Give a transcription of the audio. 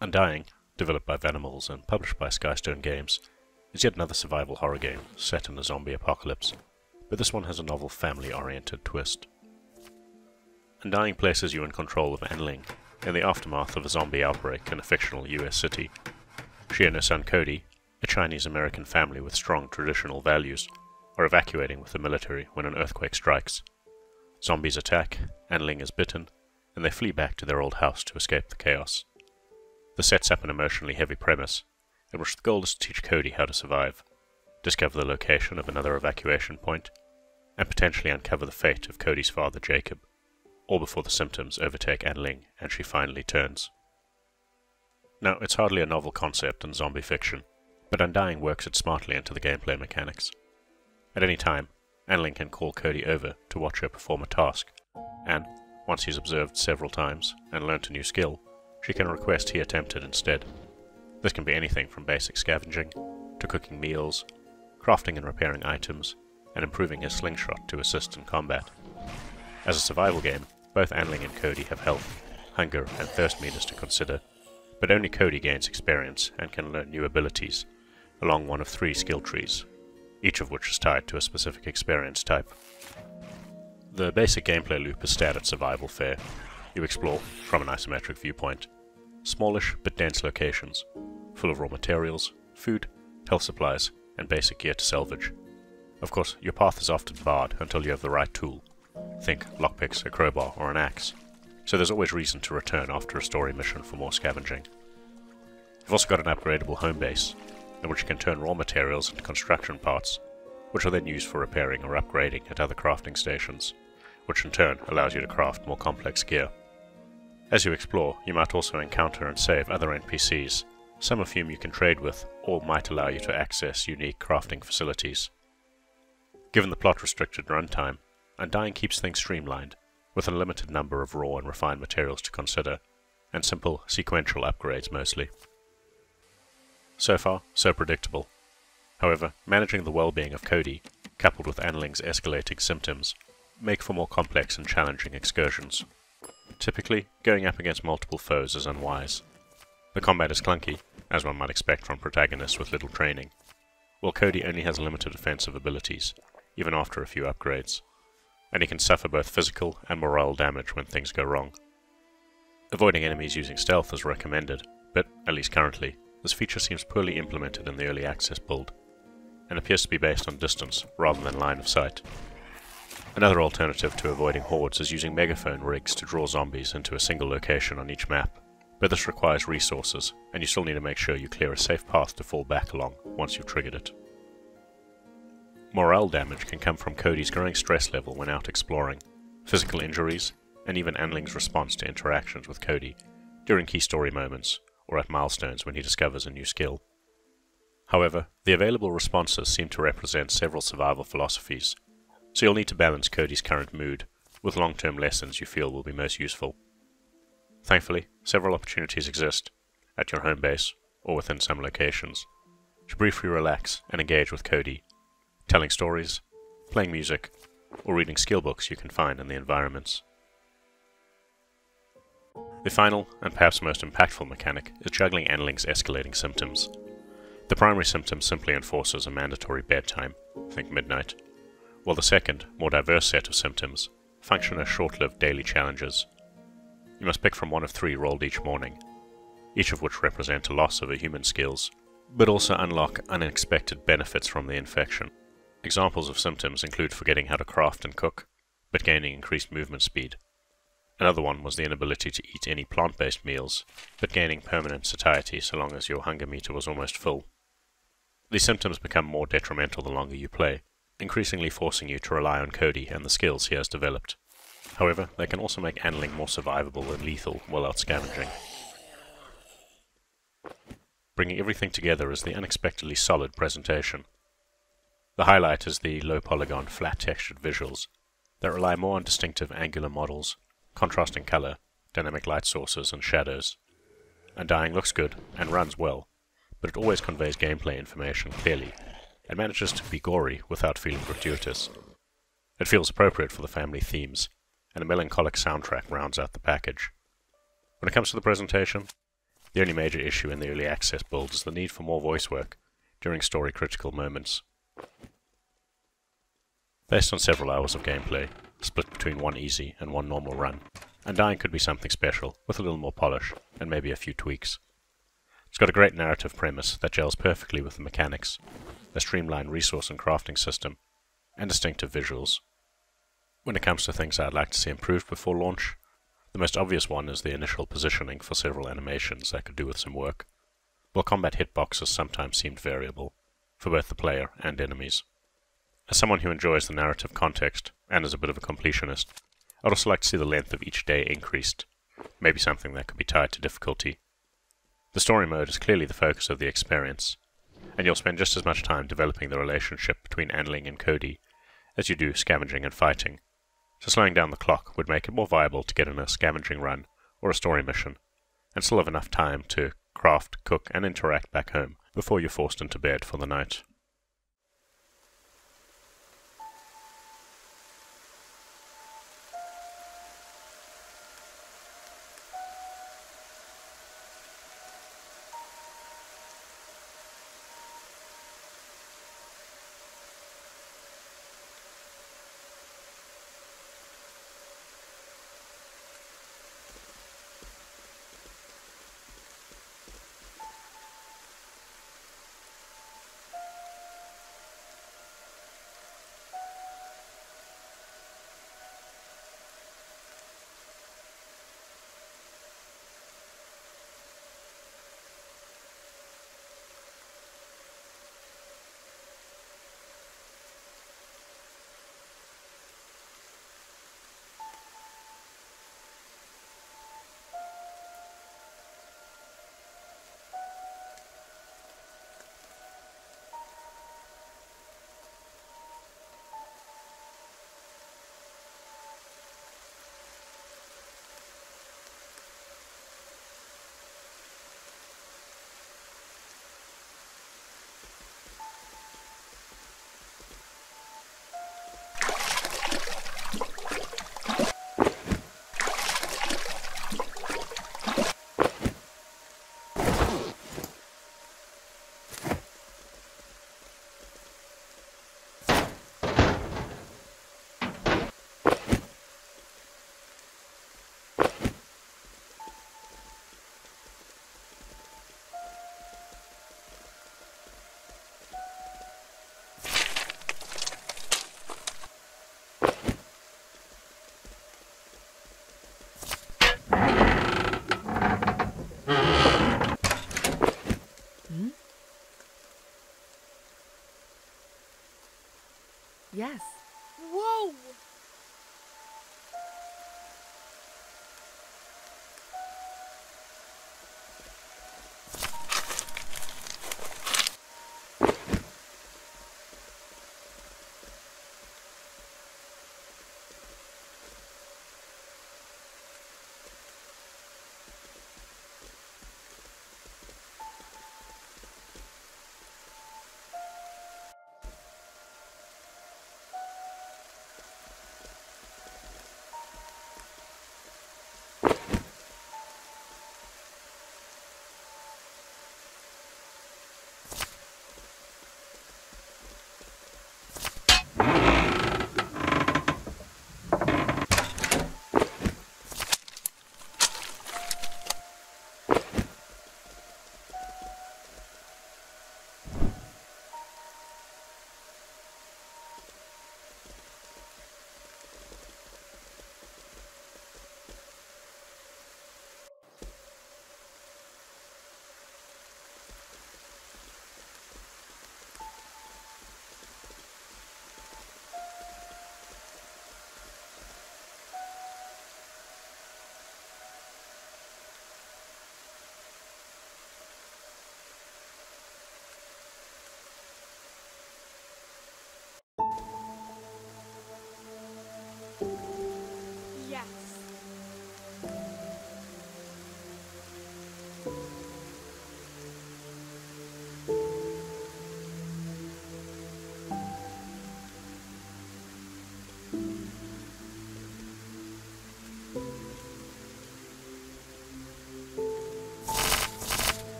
Undying, developed by Vanimals and published by Skystone Games, is yet another survival horror game set in the zombie apocalypse, but this one has a novel family-oriented twist. Undying places you in control of Anling in the aftermath of a zombie outbreak in a fictional US city. She and her son Cody, a Chinese-American family with strong traditional values, are evacuating with the military when an earthquake strikes. Zombies attack, Anling is bitten, and they flee back to their old house to escape the chaos. This sets up an emotionally heavy premise, in which the goal is to teach Cody how to survive, discover the location of another evacuation point, and potentially uncover the fate of Cody's father Jacob, all before the symptoms overtake Anling and she finally turns. Now, it's hardly a novel concept in zombie fiction, but Undying works it smartly into the gameplay mechanics. At any time, Anling can call Cody over to watch her perform a task, and, once he's observed several times and learnt a new skill, she can request he attempt it instead. This can be anything from basic scavenging, to cooking meals, crafting and repairing items, and improving his slingshot to assist in combat. As a survival game, both Anling and Cody have health, hunger, and thirst meters to consider, but only Cody gains experience and can learn new abilities, along one of 3 skill trees, each of which is tied to a specific experience type. The basic gameplay loop is standard survival fare. You explore, from an isometric viewpoint, smallish but dense locations, full of raw materials, food, health supplies, and basic gear to salvage. Of course, your path is often barred until you have the right tool. Think lockpicks, a crowbar, or an axe. So there's always reason to return after a story mission for more scavenging. You've also got an upgradable home base, in which you can turn raw materials into construction parts, which are then used for repairing or upgrading at other crafting stations, which in turn allows you to craft more complex gear. As you explore, you might also encounter and save other NPCs, some of whom you can trade with, or might allow you to access unique crafting facilities. Given the plot-restricted runtime, Undying keeps things streamlined, with a limited number of raw and refined materials to consider, and simple, sequential upgrades mostly. So far, so predictable. However, managing the well-being of Cody, coupled with Anling's escalating symptoms, make for more complex and challenging excursions. Typically, going up against multiple foes is unwise. The combat is clunky, as one might expect from protagonists with little training, while Cody only has limited offensive abilities, even after a few upgrades, and he can suffer both physical and morale damage when things go wrong. Avoiding enemies using stealth is recommended, but, at least currently, this feature seems poorly implemented in the early access build, and appears to be based on distance rather than line of sight. Another alternative to avoiding hordes is using megaphone rigs to draw zombies into a single location on each map, but this requires resources, and you still need to make sure you clear a safe path to fall back along once you've triggered it. Morale damage can come from Cody's growing stress level when out exploring, physical injuries, and even Anling's response to interactions with Cody during key story moments, or at milestones when he discovers a new skill. However, the available responses seem to represent several survival philosophies, so you'll need to balance Cody's current mood with long-term lessons you feel will be most useful. Thankfully, several opportunities exist, at your home base or within some locations, to briefly relax and engage with Cody, telling stories, playing music, or reading skill books you can find in the environments. The final, and perhaps most impactful mechanic, is juggling Anling's escalating symptoms. The primary symptom simply enforces a mandatory bedtime, think midnight, while the second, more diverse set of symptoms, function as short-lived daily challenges. You must pick from one of 3 rolled each morning, each of which represent a loss of a human skills, but also unlock unexpected benefits from the infection. Examples of symptoms include forgetting how to craft and cook, but gaining increased movement speed. Another one was the inability to eat any plant-based meals, but gaining permanent satiety so long as your hunger meter was almost full. These symptoms become more detrimental the longer you play, increasingly forcing you to rely on Cody and the skills he has developed. However, they can also make Anling more survivable and lethal while out scavenging. Bringing everything together is the unexpectedly solid presentation. The highlight is the low-polygon, flat-textured visuals that rely more on distinctive angular models, contrasting color, dynamic light sources, and shadows. Undying looks good and runs well, but it always conveys gameplay information clearly, and manages to be gory without feeling gratuitous. It feels appropriate for the family themes, and a melancholic soundtrack rounds out the package. When it comes to the presentation, The only major issue in the early access build is the need for more voice work during story-critical moments. Based on several hours of gameplay, split between one easy and one normal run, Undying could be something special, with a little more polish, and maybe a few tweaks. It's got a great narrative premise that gels perfectly with the mechanics, a streamlined resource and crafting system, and distinctive visuals. When it comes to things I'd like to see improved before launch, the most obvious one is the initial positioning for several animations that could do with some work. While combat hitboxes sometimes seemed variable, for both the player and enemies. As someone who enjoys the narrative context, and is a bit of a completionist, I'd also like to see the length of each day increased, maybe something that could be tied to difficulty. The story mode is clearly the focus of the experience, and you'll spend just as much time developing the relationship between Anling and Cody as you do scavenging and fighting, so slowing down the clock would make it more viable to get in a scavenging run or a story mission, and still have enough time to craft, cook, and interact back home before you're forced into bed for the night. Yes. Whoa!